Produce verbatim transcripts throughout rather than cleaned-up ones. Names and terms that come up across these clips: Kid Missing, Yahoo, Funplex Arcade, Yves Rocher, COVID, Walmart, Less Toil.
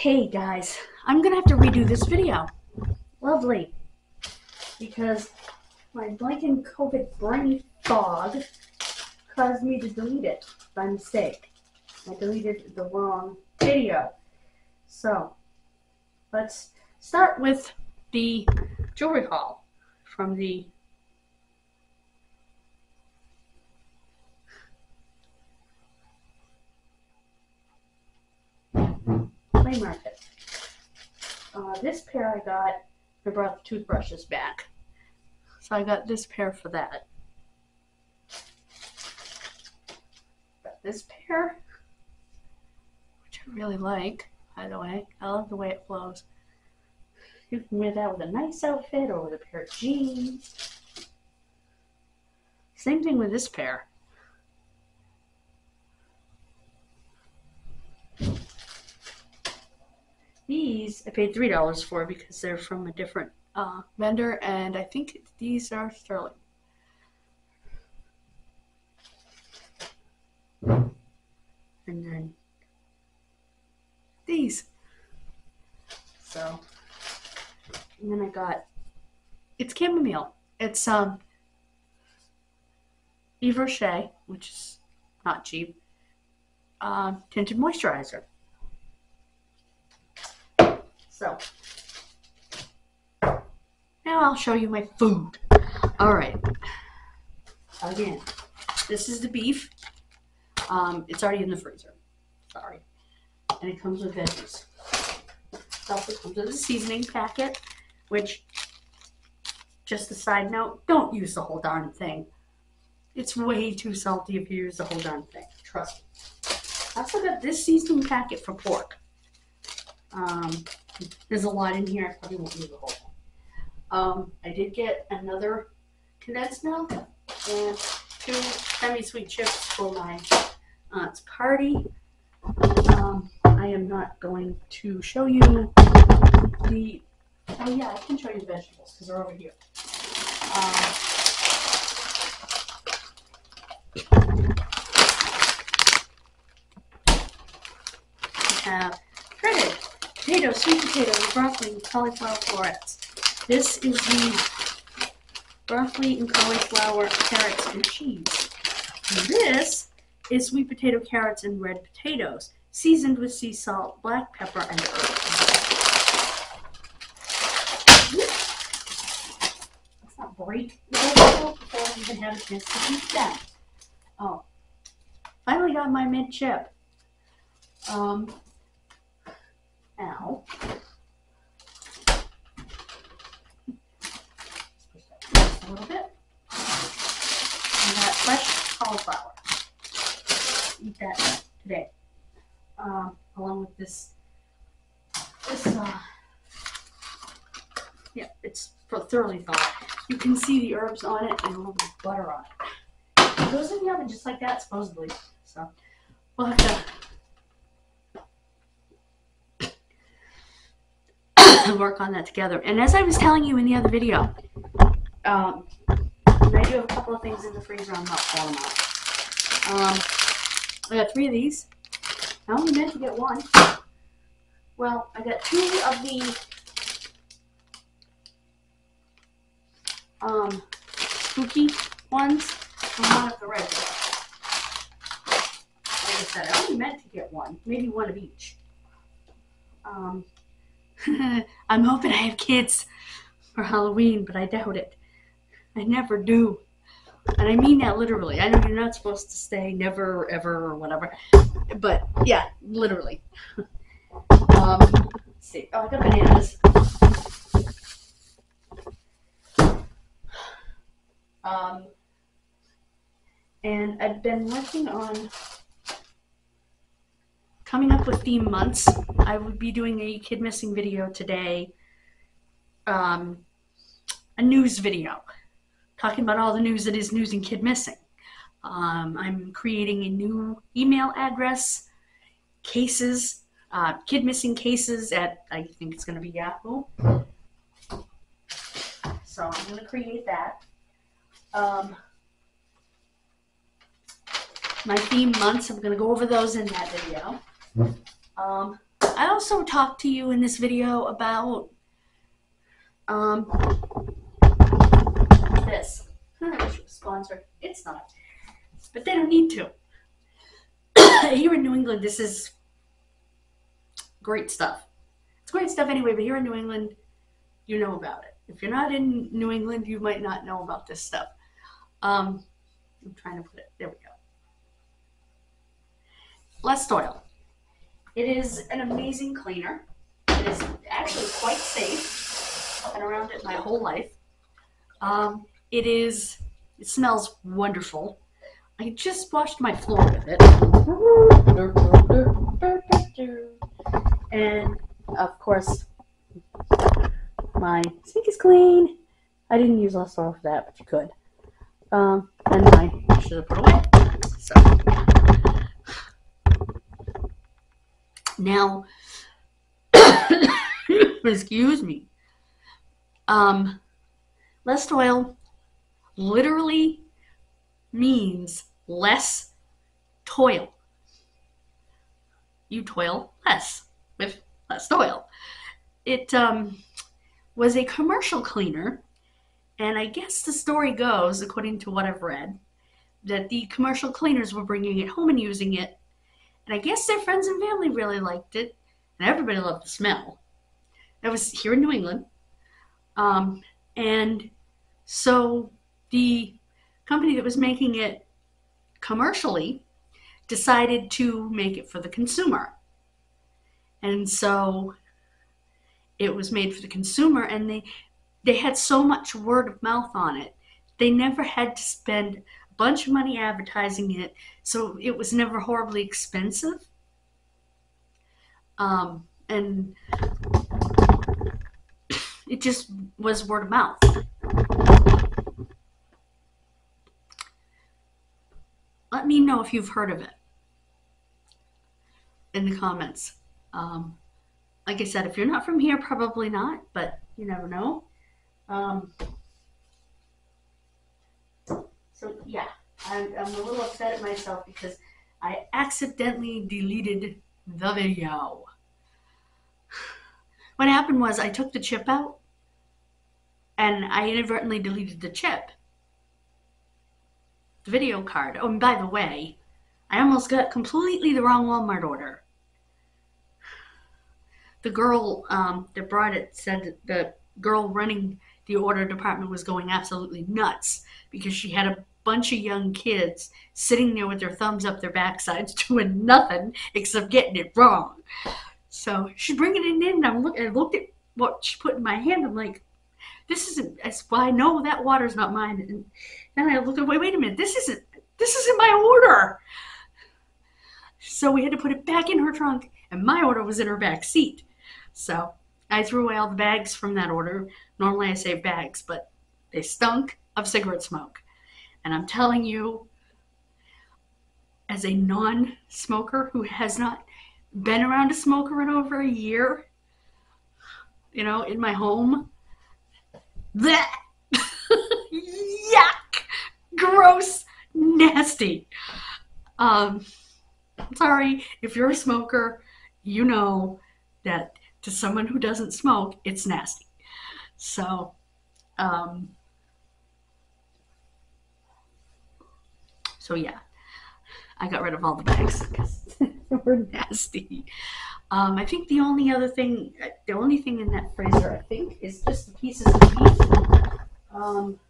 Hey guys, I'm gonna have to redo this video. Lovely. Because my blanking COVID brain fog caused me to delete it by mistake. I deleted the wrong video. So, let's start with the jewelry haul from the market. Uh, this pair I got, I brought the toothbrushes back. So I got this pair for that. Got this pair, which I really like, by the way. I love the way it flows. You can wear that with a nice outfit or with a pair of jeans. Same thing with this pair. These I paid three dollars for because they're from a different uh, vendor, and I think these are sterling. And then these. So, and then I got it's chamomile. It's um Yves Rocher, which is not cheap. Um, tinted moisturizer. So, now I'll show you my food. Alright, again, this is the beef. Um, it's already in the freezer. Sorry. And it comes with veggies. It also comes with a seasoning packet, which, just a side note, don't use the whole darn thing. It's way too salty if you use the whole darn thing. Trust me. I also got this seasoning packet for pork. Um... There's a lot in here. I probably won't use the whole thing. Um, I did get another condensed milk and two semi-sweet chips for my aunt's party. Um, I am not going to show you the... Oh yeah, I can show you the vegetables because they're over here. Um, I have shredded potato, sweet potato, and broccoli and cauliflower florets. This is the broccoli and cauliflower, carrots, and cheese. And this is sweet potato, carrots, and red potatoes, seasoned with sea salt, black pepper, and herbs. Let's not break the vegetables before I even have a chance to eat them. Oh, finally got my mint chip. Um. Now, let's push that just a little bit. And that fresh cauliflower. Eat that today, um, along with this. This, uh, yeah, it's thoroughly thawed. You can see the herbs on it and a little bit of butter on it. It goes in the oven just like that, supposedly. So, we'll have to. Work on that together. And as I was telling you in the other video, um, I do have a couple of things in the freezer. I'm not pulling them out. Um, I got three of these. I only meant to get one. Well, I got two of the um, spooky ones and one of the regular. Like I said, I only meant to get one. Maybe one of each. Um... I'm hoping I have kids for Halloween, but I doubt it. I never do. And I mean that literally. I know you're not supposed to say never, ever, or whatever. But, yeah, literally. um, let's see. Oh, I got bananas. Um, and I've been working on coming up with theme months. I would be doing a Kid Missing video today, um, a news video, talking about all the news that is News and Kid Missing. Um, I'm creating a new email address, cases, uh, Kid Missing cases at, I think it's going to be Yahoo. So I'm going to create that. Um, my theme months, I'm going to go over those in that video. Um, I also talked to you in this video about um, this. I don't know if it's sponsored. It's not. But they don't need to. Here in New England, this is great stuff. It's great stuff anyway, but here in New England, you know about it. If you're not in New England, you might not know about this stuff. Um, I'm trying to put it. There we go. Less Toil. It is an amazing cleaner. It is actually quite safe. I've been around it my whole life. Um, it is, it smells wonderful. I just washed my floor with it. And of course, my sink is clean. I didn't use Less Toil for that, but you could. Um, and I should have put away. So. Now, excuse me. Um, Less Toil literally means less toil. You toil less with Less Toil. It um, was a commercial cleaner. And I guess the story goes, according to what I've read, that the commercial cleaners were bringing it home and using it. And I guess their friends and family really liked it. And everybody loved the smell. That was here in New England. Um, and so the company that was making it commercially decided to make it for the consumer. And so it was made for the consumer, and they... They had so much word of mouth on it. They never had to spend a bunch of money advertising it, so it was never horribly expensive. Um, and it just was word of mouth. Let me know if you've heard of it in the comments. Um, like I said, if you're not from here, probably not, but you never know. Um, so yeah, I'm, I'm a little upset at myself because I accidentally deleted the video. What happened was I took the chip out and I inadvertently deleted the chip. The video card. Oh, and by the way, I almost got completely the wrong Walmart order. The girl um, that brought it said that the girl running the order department was going absolutely nuts because she had a bunch of young kids sitting there with their thumbs up their backsides doing nothing except getting it wrong. So she's bringing it in, and I'm look, I looked at what she put in my hand. I'm like, this isn't, that's why I know that water's not mine. And then I look away, wait a minute, this isn't, this isn't my order. So we had to put it back in her trunk, and my order was in her back seat. So I threw away all the bags from that order. Normally I save bags, but they stunk of cigarette smoke. And I'm telling you, as a non-smoker who has not been around a smoker in over a year, you know, in my home, bleh, yuck, gross, nasty. Um, sorry, if you're a smoker, you know that to someone who doesn't smoke, it's nasty. So, um, so yeah, I got rid of all the bags because they were nasty. Um, I think the only other thing, the only thing in that freezer, I think, is just the pieces of meat. Um,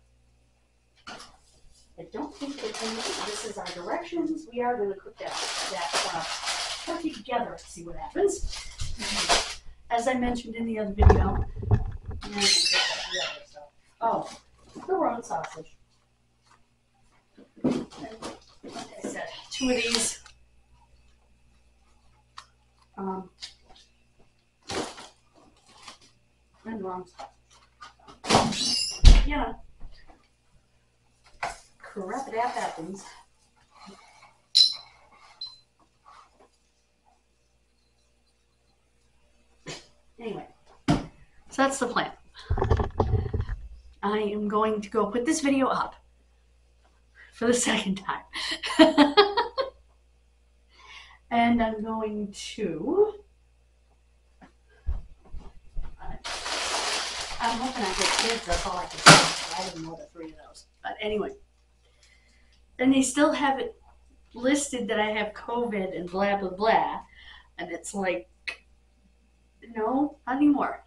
I don't think that any, this is our directions. We are going to cook that, that uh, turkey together and see what happens. As I mentioned in the other video, oh, pepperoni sausage. Like I said, two of these. Um, and wrong sausage. Yeah. Crap, it happens. Anyway, so that's the plan. I am going to go put this video up for the second time. And I'm going to I'm hoping I get kids, that's all I can say. I didn't know the three of those. But anyway. Then they still have it listed that I have COVID and blah, blah, blah. And it's like, no, not anymore.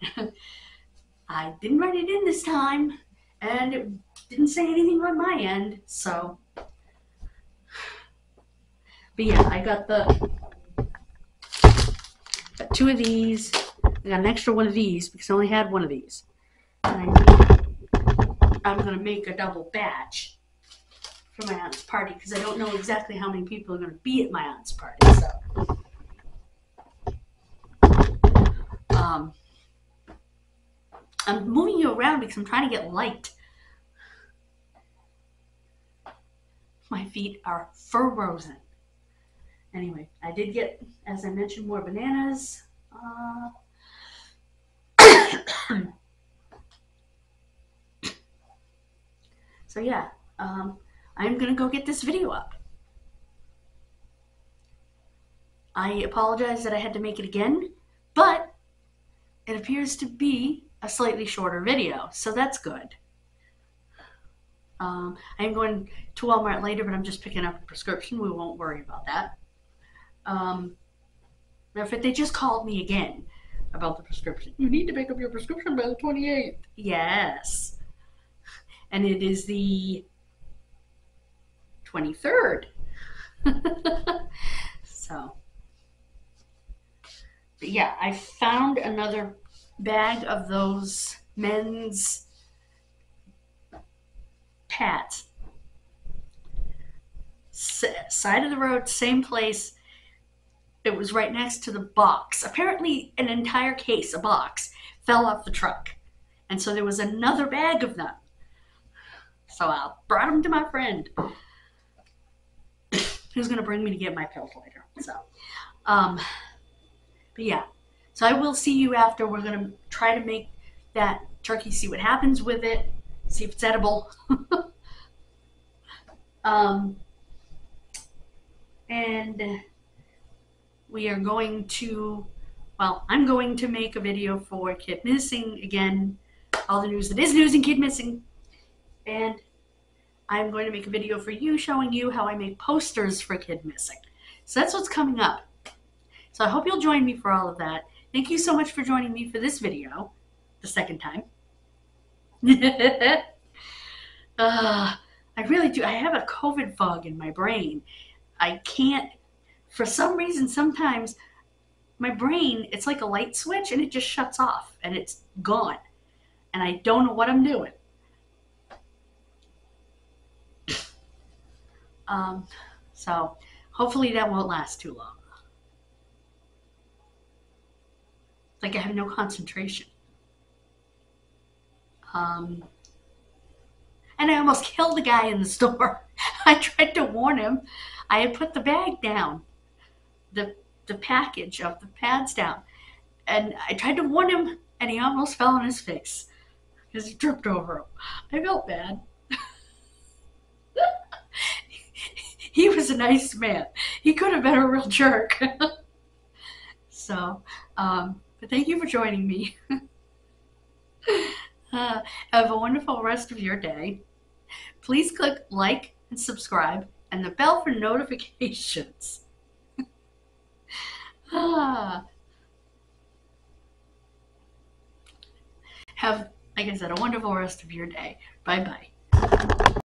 I didn't write it in this time. And it didn't say anything on my end. So, but yeah, I got the got two of these. I got an extra one of these because I only had one of these. And I I'm going to make a double batch for my aunt's party because I don't know exactly how many people are going to be at my aunt's party. So um, I'm moving you around because I'm trying to get light. My feet are frozen. Anyway, I did get, as I mentioned, more bananas. Uh, so yeah, um, I'm gonna go get this video up. I apologize that I had to make it again, but it appears to be a slightly shorter video, so that's good. Um, I'm going to Walmart later, but I'm just picking up a prescription. We won't worry about that. Um, matter of fact, they just called me again about the prescription. You need to pick up your prescription by the twenty-eighth. Yes. And it is the twenty-third. So, but yeah, I found another bag of those men's pads. S side of the road, same place. It was right next to the box. Apparently an entire case, a box, fell off the truck. And so there was another bag of them. So I brought them to my friend, who's gonna bring me to get my pills later. So, um, but yeah. So I will see you after. We're gonna try to make that turkey, see what happens with it, see if it's edible. um, and we are going to, well, I'm going to make a video for Kid Missing again. All the news that is news in Kid Missing. And I'm going to make a video for you showing you how I make posters for Kid Missing. So that's what's coming up. So I hope you'll join me for all of that. Thank you so much for joining me for this video, the second time. uh, I really do. I have a COVID fog in my brain. I can't. For some reason, sometimes my brain, it's like a light switch and it just shuts off and it's gone. And I don't know what I'm doing. Um, so hopefully that won't last too long. It's like I have no concentration. Um, and I almost killed a guy in the store. I tried to warn him. I had put the bag down. The, the package of the pads down, and I tried to warn him and he almost fell on his face because he tripped over him. I felt bad. He was a nice man. He could have been a real jerk. So, um, but thank you for joining me. uh, have a wonderful rest of your day. Please click like and subscribe and the bell for notifications. Ah. Have, like I said, a wonderful rest of your day. Bye-bye.